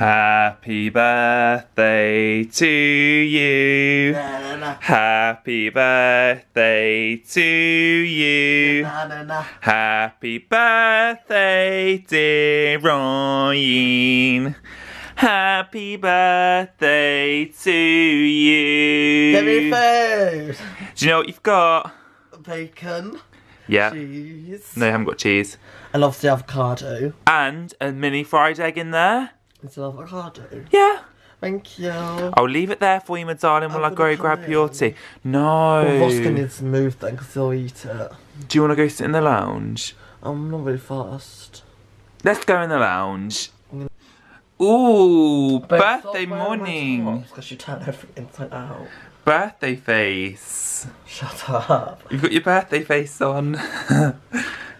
Happy birthday to you. Na, na, na. Happy birthday to you. Na, na, na. Happy birthday, dear Roisin. Happy birthday to you. Give me food. Do you know what you've got? Bacon. Yeah. Cheese. No, I haven't got cheese. And obviously avocado. And a mini fried egg in there. It's an avocado. Yeah. Thank you. I'll leave it there for you, my darling, while I go grab your tea. No. Well, Roscoe needs to move then, because he'll eat it. Do you want to go sit in the lounge? I'm not really fast. Let's go in the lounge. Ooh, birthday morning. Because you turn everything inside out. Birthday face. Shut up. You've got your birthday face on. Come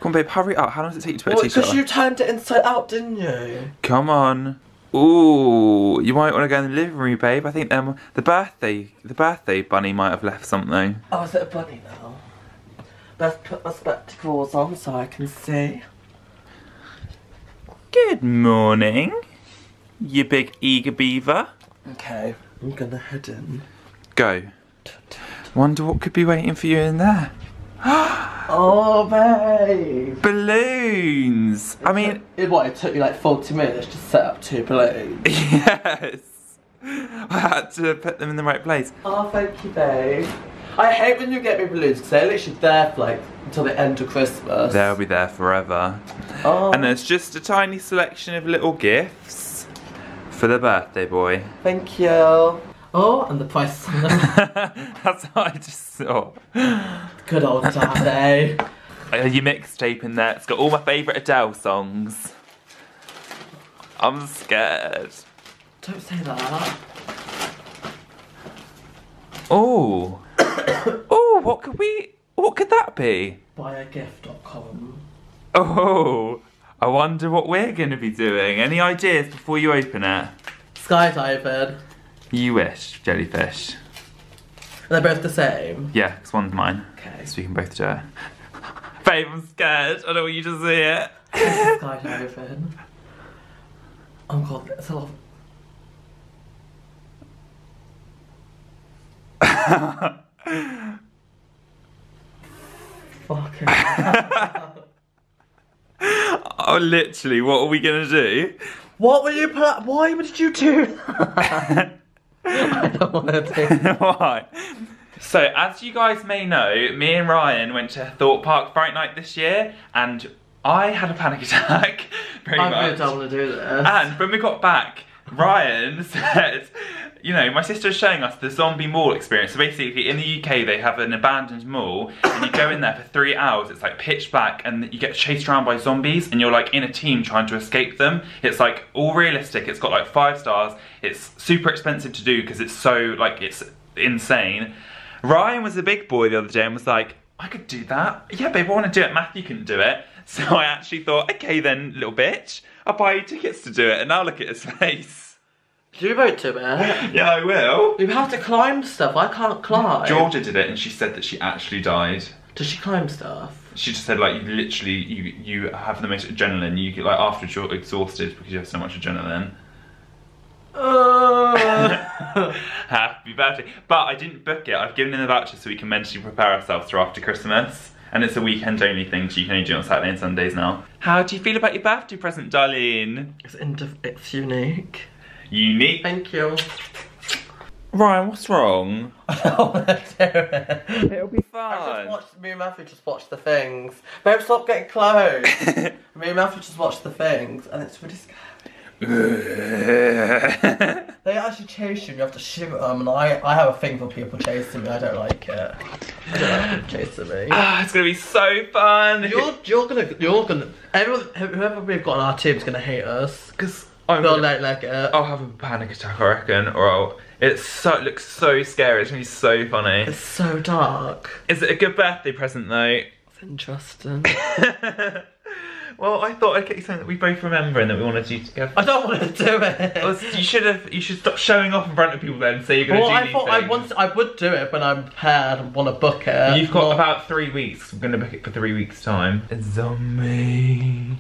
on, babe, hurry up. How long does it take you to put a t-shirt on? Because you turned it inside out, didn't you? Come on. Ooh, you might want to go in the living room, babe. I think the birthday bunny might have left something. Oh, is it a bunny now? Let's put my spectacles on so I can see. Good morning, you big eager beaver. Okay, I'm gonna head in. Go. Wonder what could be waiting for you in there. Oh, babe! Balloons! I mean... It took you like 40 minutes to set up 2 balloons? Yes! I had to put them in the right place. Oh, thank you, babe. I hate when you get me balloons, because they're literally there for like, until the end of Christmas. They'll be there forever. Oh. And there's just a tiny selection of little gifts for the birthday boy. Thank you. Oh, and the price. That's what I just saw. Good old Daddy. Your mixtape in there. It's got all my favourite Adele songs. I'm scared. Don't say that. Oh. Oh, what could that be? Buyagift.com. Oh, I wonder what we're going to be doing. Any ideas before you open it? Skydiving. You wish, jellyfish. They're both the same? Yeah, because one's mine. Okay. So we can both do it. Babe, I'm scared. I don't want you to see it. Skydiving. Oh god, that's a lot of... Fucking hell. Oh, literally, what are we going to do? What were you... Why did you do that? I don't want to do it. Why? So, as you guys may know, me and Ryan went to Thorpe Park Fright Night this year, and I had a panic attack, pretty much. I really don't want to do this. And when we got back, Ryan said, you know, my sister was showing us the zombie mall experience. So basically, in the UK, they have an abandoned mall, and you go in there for 3 hours, it's like pitch black, and you get chased around by zombies, and you're like in a team trying to escape them. It's like all realistic, it's got like 5 stars, it's super expensive to do because it's so, like, it's insane. Ryan was a big boy the other day and was like, I could do that. Yeah, babe, I want to do it. Matthew can do it. So I actually thought, okay then, little bitch, I'll buy you tickets to do it, and now look at his face. You won't do it. Yeah, I will. You have to climb stuff. I can't climb. Georgia did it, and she said that she actually died. Does she climb stuff? She just said, like, you literally, you have the most adrenaline. You get, like, after you're exhausted because you have so much adrenaline. Happy birthday. But I didn't book it. I've given him the voucher so we can mentally prepare ourselves for after Christmas. And it's a weekend-only thing, so you can only do it on Saturday and Sundays now. How do you feel about your birthday present, darling? It's unique. Unique. Thank you. Ryan, what's wrong? I don't want to do it. It'll be fun. Me and Matthew just watched the things. Babe, stop getting close. Me and Matthew just watched the things, and it's really scary. They actually chase you, and you have to shoot them, and I have a thing for people chasing me. I don't like it. I don't like people chasing me. Ah, it's gonna be so fun. Whoever we've got on our team's gonna hate us, because. I'll have a panic attack, I reckon, or it looks so scary. It's gonna be so funny. It's so dark. Is it a good birthday present though? It's interesting. Well, I thought I'd get you something that we both remember and that we want to do together. I don't want to do it. You should stop showing off in front of people then and say you're gonna do these things. I would do it when I'm prepared and want to book it. You've got about 3 weeks. I'm gonna book it for 3 weeks' time. It's zombie.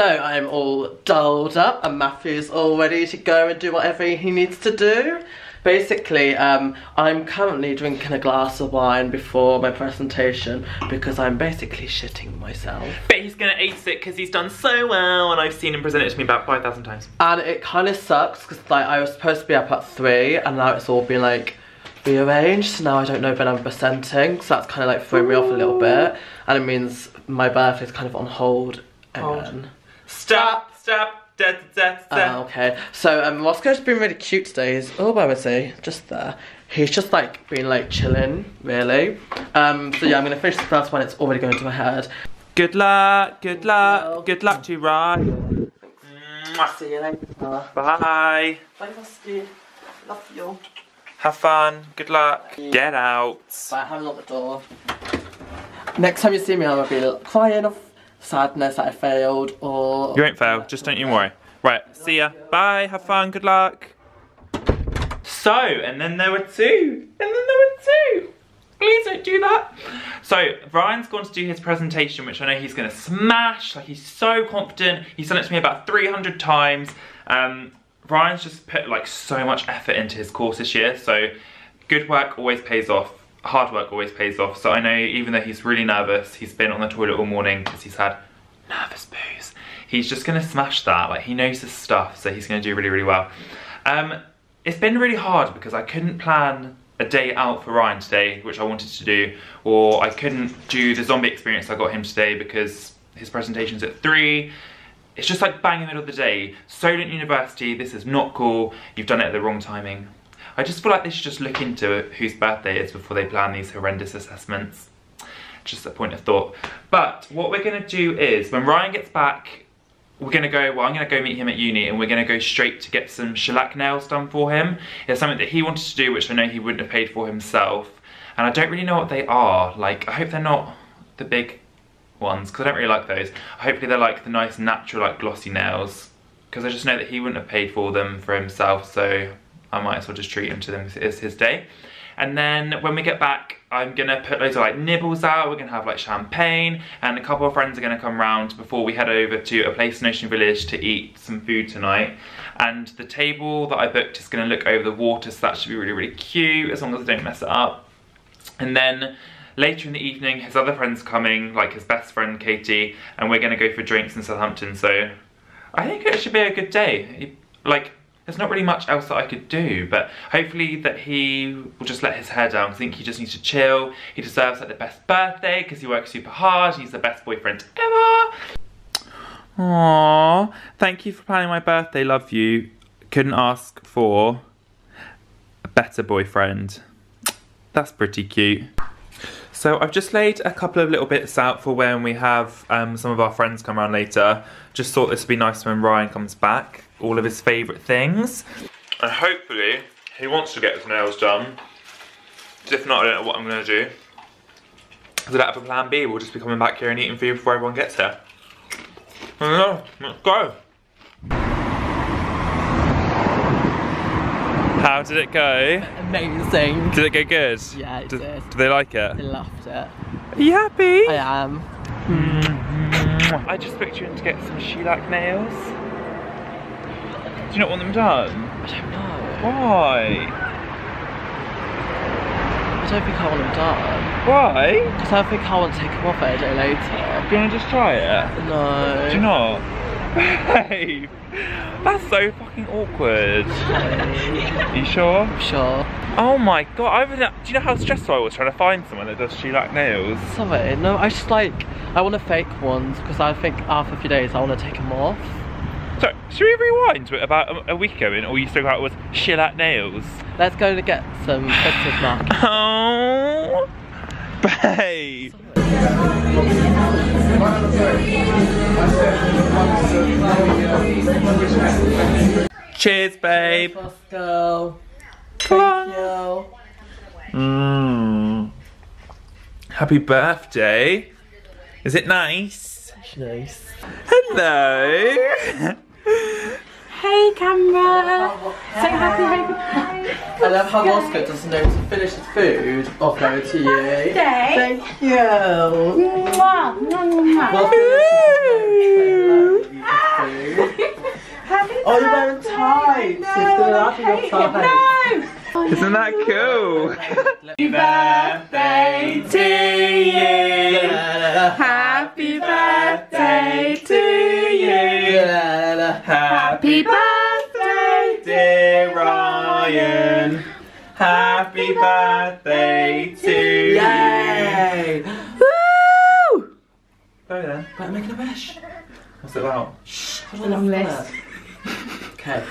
So I'm all dolled up and Matthew's all ready to go and do whatever he needs to do. Basically, I'm currently drinking a glass of wine before my presentation because I'm basically shitting myself. But he's gonna ace it because he's done so well, and I've seen him present it to me about 5,000 times. And it kind of sucks because like I was supposed to be up at 3 and now it's all been like rearranged, so now I don't know when I'm presenting, so that's kind of like throwing me off a little bit, and it means my birthday's kind of on hold again. Stop. Okay, so Roscoe's been really cute today. He's, oh, where was he? Just there. He's just like been like chilling, really. So yeah, I'm gonna finish the first one. It's already going to my head. Good luck, good luck, good luck to you, Ryan. See you later. Bye. Bye, Roscoe. Love you. Have fun. Good luck. Get out. Bye. Have a look at the door. Next time you see me, I'll be crying off sadness that I failed, or... You won't fail, just don't you worry. Right, see ya. Bye, have fun, good luck. So, and then there were two. Please don't do that. So, Ryan's gone to do his presentation, which I know he's gonna smash. Like, he's so confident. He's done it to me about 300 times. Ryan's just put, like, so much effort into his course this year, so good work always pays off. Hard work always pays off, so I know even though he's really nervous, he's been on the toilet all morning because he's had nervous boos. He's just going to smash that, like he knows his stuff, so he's going to do really, really well. It's been really hard because I couldn't plan a day out for Ryan today, which I wanted to do, or I couldn't do the zombie experience I got him today because his presentation's at 3. It's just like bang in the middle of the day. Solent University, this is not cool, you've done it at the wrong timing. I just feel like they should just look into whose birthday it is before they plan these horrendous assessments. Just a point of thought. But what we're going to do is, when Ryan gets back, we're going to go, well, I'm going to go meet him at uni, and we're going to go straight to get some shellac nails done for him. It's something that he wanted to do, which I know he wouldn't have paid for himself. And I don't really know what they are. Like, I hope they're not the big ones, because I don't really like those. Hopefully they're like the nice, natural, like, glossy nails. Because I just know that he wouldn't have paid for them for himself, so... I might as well just treat him to them because it's his day. And then when we get back, I'm gonna put loads of like nibbles out, we're gonna have like champagne, and a couple of friends are gonna come round before we head over to a place in Ocean Village to eat some food tonight. And the table that I booked is gonna look over the water, so that should be really, really cute, as long as I don't mess it up. And then later in the evening, his other friend's coming, like his best friend Katie, and we're gonna go for drinks in Southampton, so I think it should be a good day. Like, there's not really much else that I could do, but hopefully that he will just let his hair down. I think he just needs to chill. He deserves like the best birthday because he works super hard. He's the best boyfriend ever. Aww, thank you for planning my birthday, love you. Couldn't ask for a better boyfriend. That's pretty cute. So I've just laid a couple of little bits out for when we have some of our friends come around later. Just thought this would be nice when Ryan comes back. All of his favourite things. And hopefully he wants to get his nails done. If not, I don't know what I'm going to do. So that for plan B, we'll just be coming back here and eating food before everyone gets here. Let's go. How did it go? Amazing. Did it go good? Yeah, it did. Did they like it? They loved it. Are you happy? I am. I just booked you in to get some shellac nails. Do you not want them done? I don't know. Why? I don't think I want them done. Why? Because I think I want to take them off a day later. Do you want to just try it? No. Do you not? Babe, that's so fucking awkward. Are you sure? I'm sure. Oh my god, do you know how stressful I was trying to find someone that does shellac nails? Sorry, no, I just like, I want to fake ones because I think after a few days I want to take them off. So, should we rewind to it about a week ago and all you spoke about was shellac nails? Let's go to get some fixes, Mark. Oh, babe. Cheers, babe. Let's go. Thank you. Happy birthday. Is it nice? It's nice. Hello. Hey, camera. So happy, I love how Roscoe doesn't know to finish his food or go to you. Thank you. Mwah. Mwah. Mwah. all about tights. No. Isn't that cool? Happy birthday to you. Happy birthday to you. Happy birthday, dear Ryan. Happy birthday to you. Yay! Woo! Go then. Better make a wish. What's it about? Shh, it's a long list. Okay.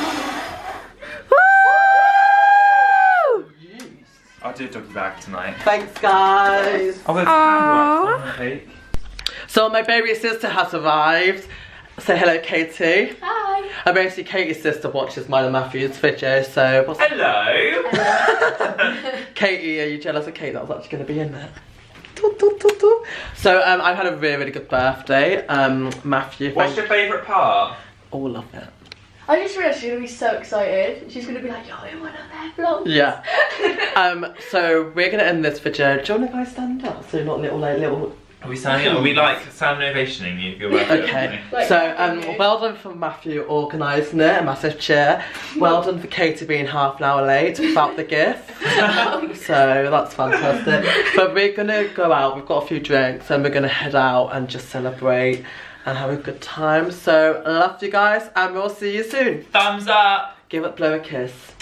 Woo! I'll do a doggy bag tonight. Thanks, guys. I'll go to cake. So my baby sister has arrived. Say hello, Katie. Hi. And basically, Katie's sister watches Milo Matthews' video, so what's hello. Hello. Katie, are you jealous of Kate? That was actually going to be in there. So I've had a really, really good birthday. Matthew. What's your favourite part? All of it. I just realised she's going to be so excited. She's going to be like, yo, I want a vlog. Yeah. So we're going to end this video. Do you want to guys stand up? So not little, like, little... Are we standing up? Are we like standing ovationing you? Okay. So well done for Matthew organising it, a massive cheer. Well done for Katie being half an hour late without the gift. So that's fantastic. But we're gonna go out, we've got a few drinks and we're gonna head out and just celebrate and have a good time. So love you guys and we'll see you soon. Thumbs up! Give it, blow a kiss.